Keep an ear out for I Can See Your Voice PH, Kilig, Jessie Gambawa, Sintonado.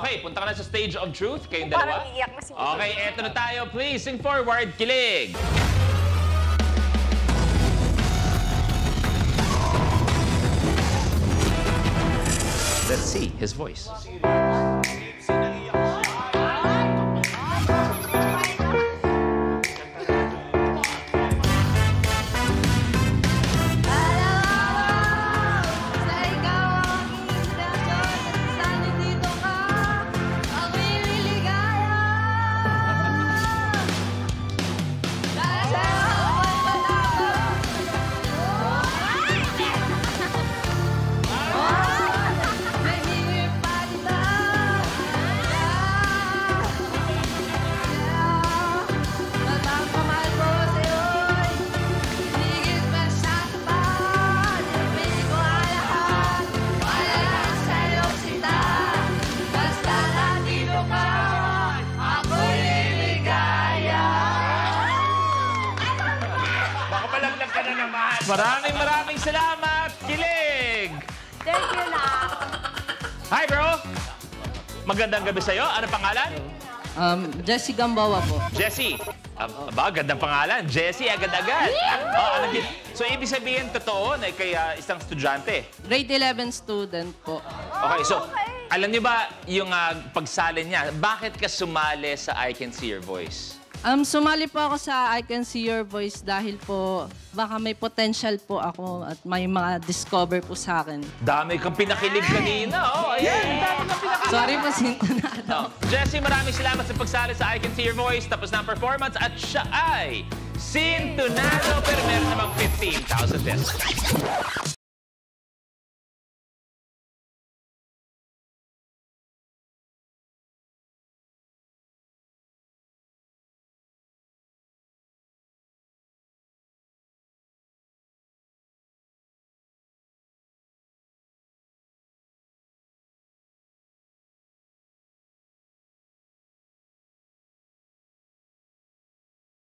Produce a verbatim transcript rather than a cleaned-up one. Okay, punta ka na sa stage of truth. Kayong dalawa. Parang iiyak na si Mito. Okay, eto na tayo. Please, sing forward. Kilig! Let's see his voice. Maraming maraming salamat, Kilig! Thank you lang. Hi, bro! Magandang gabi sa'yo. Ano pangalan? Um, Jessie Gambawa po. Jessie? Um, aba, gandang pangalan. Jessie, agad-agad. Yeah! Oh, so, ibig sabihin, totoo na kay uh, isang estudyante? Grade eleven student po. Okay, so, okay. Alam niyo ba yung uh, pagsalin niya? Bakit ka sumali sa I Can See Your Voice? Um, sumali po ako sa I Can See Your Voice dahil po baka may potential po ako at may mga discover po sa akin. Dami kang pinakilig kanina. Oh, ayan. Dami kang pinakilig. Sorry po, Sintonado. Oh. Jessie, maraming salamat sa pagsali sa I Can See Your Voice. Tapos na ang performance at siya ay Sintonado pero meron namang fifteen thousand pesos.